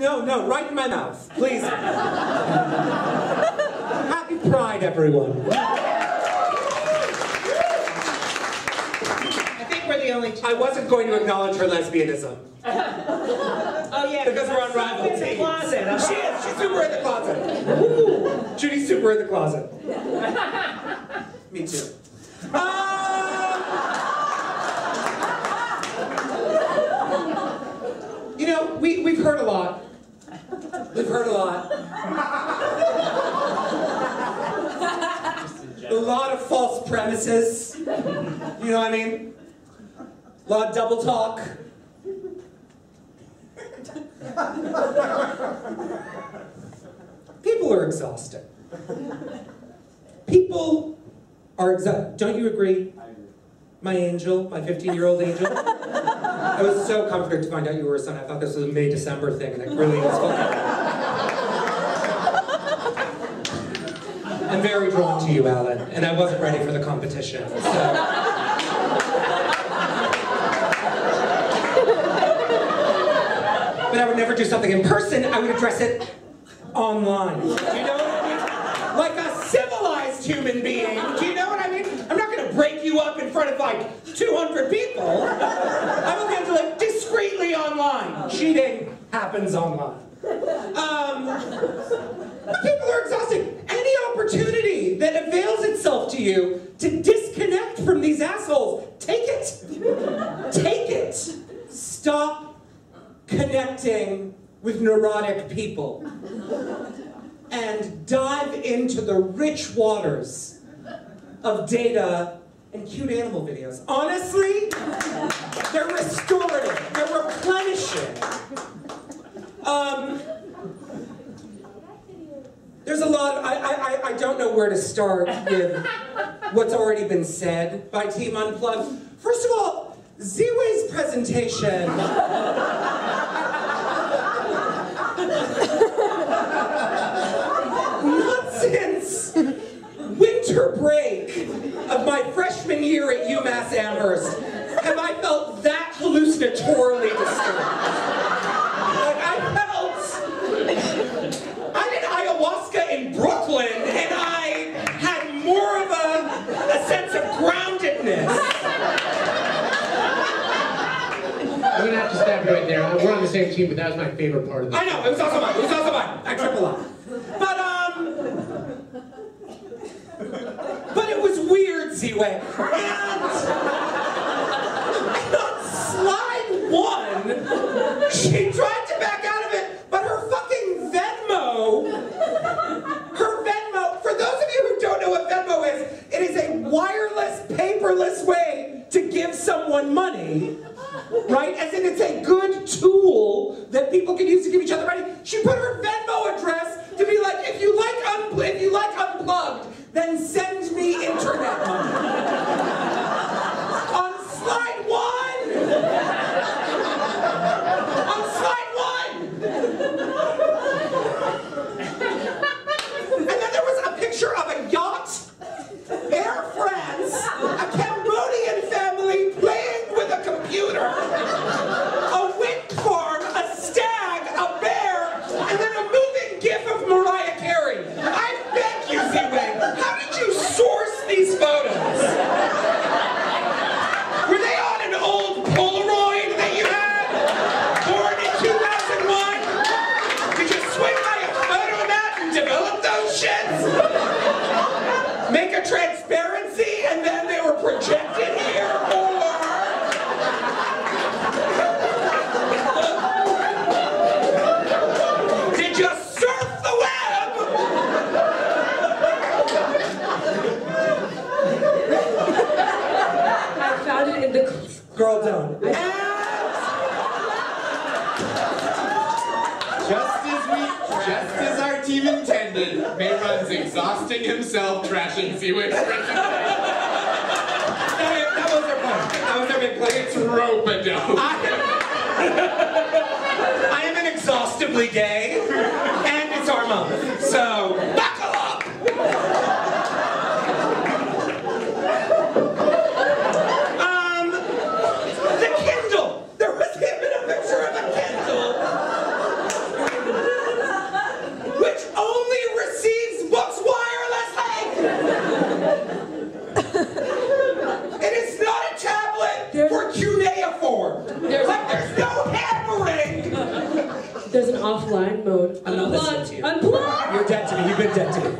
No, right in my mouth, please. Happy Pride, everyone. I think we're the only two. I wasn't going to acknowledge her lesbianism. Oh yeah, because we're on rival teams. In the closet. Huh? She is. She's super in the closet. Ooh. Judy's super in the closet. Me too. You know, we've heard a lot. We've heard a lot. A lot of false premises. You know what I mean? A lot of double talk. People are exhausted. People are exhausted. Don't you agree? I agree. My angel, my 15-year-old angel. I was so comforted to find out you were a son. I thought this was a May-December thing, and it really was fun. I'm very drawn to you, Alan, and I wasn't ready for the competition, so. But I would never do something in person, I would address it online. Do you know what I mean? Like a civilized human being, do you know what I mean? I'm not gonna break you up in front of like 200 people. I'm gonna do it discreetly online. Cheating happens online. But people are exhausted. Any opportunity that avails itself to you to disconnect from these assholes, take it. Take it. Stop connecting with neurotic people and dive into the rich waters of data and cute animal videos. Honestly, they're restorative, they're replenishing. There's a lot of, I don't know where to start with what's already been said by Team Unplugged. First of all, Ziwe's presentation. Not since winter break of my freshman year at UMass Amherst have I felt that hallucinatorily disturbed. Like I did ayahuasca in Brooklyn and I had more of a sense of groundedness. I'm gonna have to stop you right there. We're on the same team, but that was my favorite part of this. I know, it was also mine. It was also mine. I trip a lot. But it was weird, Ziwe. And on slide 1, she tried to back out of it, but her fucking Venmo. Her Venmo, for those of you who don't know what Venmo is, it is a wireless, paperless way to give someone money. Right? As in, it's a good tool that people can use to give each other money. She put her Venmo address to be like, if you like Unplugged, then send me internet money. On slide 1! On slide 1! And then there was a picture of a yacht, Air France, a Cambodian family playing with a computer, a wind farm, a stag, a bear, and then a moving gif of Mariah Carey. I beg you, Ziwe, how did you source these photos? Were they on an old Polaroid that you had, born in 2001? Did you swing by a photo mat and develop those shits? Make a transparency and then they were projected here? Girl, don't. And just as our team intended, Mehran's exhausting himself trashing Ziwe's presentation. That was their plan. That was their big plan. It's rope-a-dope. I am an exhaustively gay, and it's our month. So, buckle up! There was even a picture of a Kindle. offline mode. I'm not listening to you. Unplugged! You're dead to me. You've been dead to me.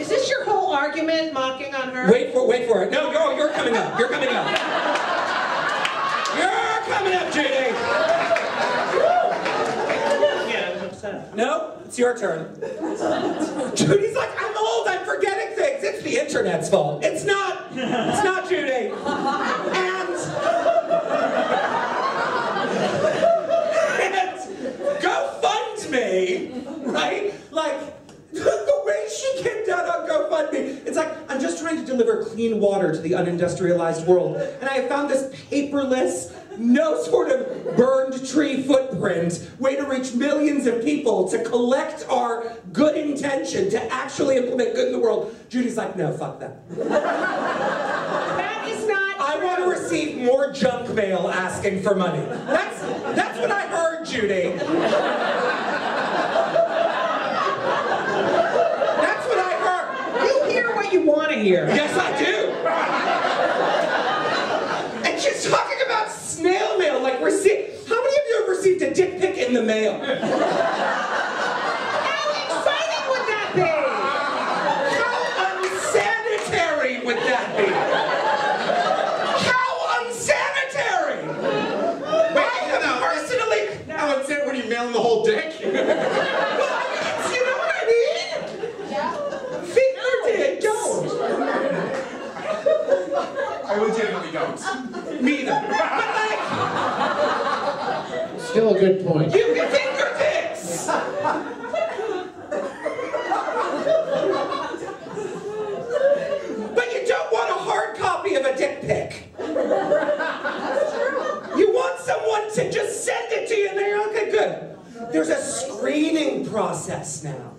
Is this your whole argument, mocking on her? Wait for it. No, you're coming up. You're coming up. You're coming up, Judy! Yeah, I'm upset. No, it's your turn. Judy's like, I'm old, I'm forgetting things. It's the internet's fault. It's not. It's not Judy. And GoFundMe, right? Like, the way she came down on GoFundMe, it's like, I'm just trying to deliver clean water to the unindustrialized world, and I found this paperless, no sort of burned tree footprint way to reach millions of people to collect our good intention to actually implement good in the world. Judy's like, no, fuck that. That is not true. I want to receive more junk mail asking for money. That's what I heard, Judy. You want to hear. Yes, I do. And she's talking about snail mail, like how many of you have received a dick pic in the mail? How exciting would that be? How unsanitary would that be? How unsanitary! Wait, personally, no. How unsanitary, what, do you mail them the whole dick? I legitimately don't. Me either. Like, still a good point. You can finger dicks! But you don't want a hard copy of a dick pic. You want someone to just send it to you and they're like, okay, good. There's a screening process now.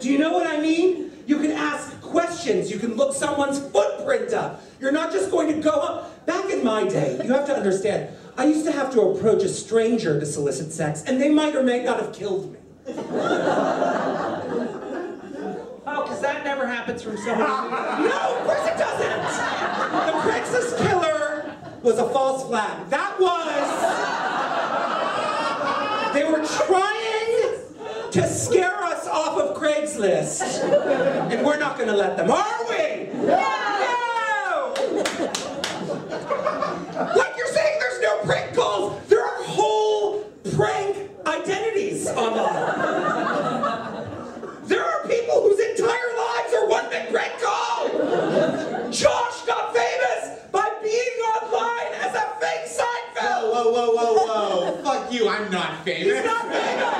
Do you know what I mean? You can ask questions, you can look someone's footprint up. You're not just going to go up. Back in my day, you have to understand, I used to have to approach a stranger to solicit sex, and they might or may not have killed me. Oh, because that never happens from someone. No, of course it doesn't. The Craigslist killer was a false flag. That was, they were trying to scare us off of Craigslist, and we're not going to let them, are we? Yeah. Like you're saying, there's no prank calls. There are whole prank identities online. There are people whose entire lives are one big prank call. Josh got famous by being online as a fake Seinfeld. Whoa, whoa, whoa, whoa, whoa. Fuck you, I'm not famous. He's not famous.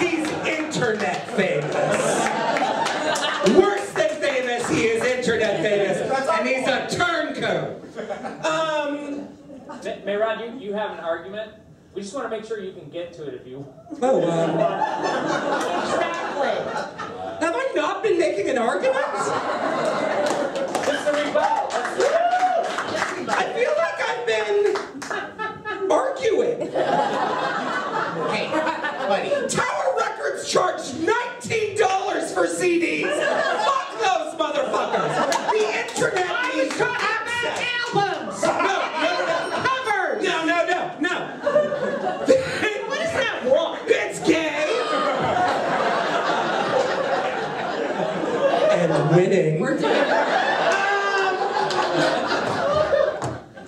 He's not famous. He's internet famous. Worse than famous, he is internet famous. And he's a turncoat. Mehran, you have an argument. We just want to make sure you can get to it if you want. Oh, exactly. Have I not been making an argument? It's a rebuttal. I feel like I've been arguing. Hey, buddy. Tower Records charged $19 for CDs. Fuck those motherfuckers. The internet needs access. Albums. No. Covers. No. What is that wrong? It's gay. And winning. We're doing it.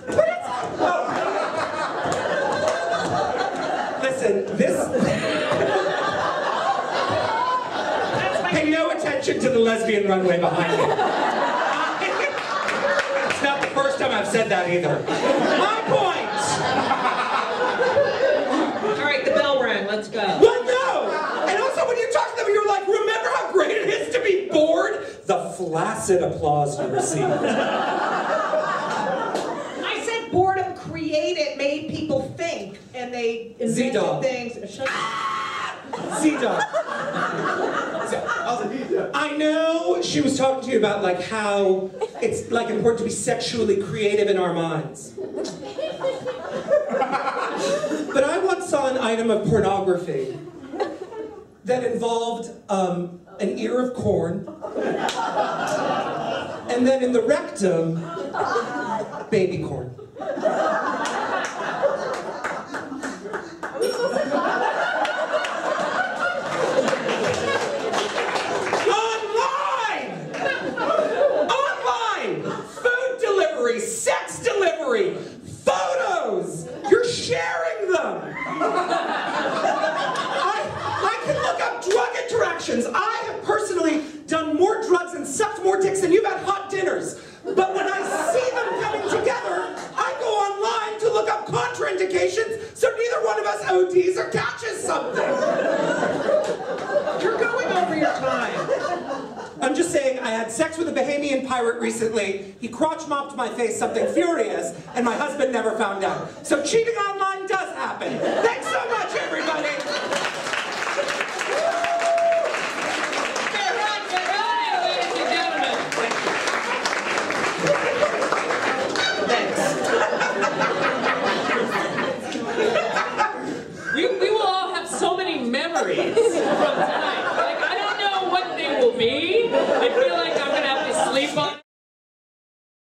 But it's listen, this. Pay no attention to the lesbian runway behind me. I've said that either. My point! All right, the bell rang, let's go. Well, no! And also when you talk to them, you're like, remember how great it is to be bored? The flaccid applause you received. I said boredom created, made people think, and they invented things. Z-Dog. I know she was talking to you about like how it's like important to be sexually creative in our minds. But I once saw an item of pornography that involved an ear of corn, and then in the rectum, baby corn. ODs are catching something. You're going over your time. I'm just saying, I had sex with a Bahamian pirate recently. He crotch mopped my face something furious, and my husband never found out. So cheating online does happen. Thanks so much, everybody. Mehran Khaghani, ladies and gentlemen. Thanks. We will all have so many memories from tonight. I feel like I'm gonna have to sleep on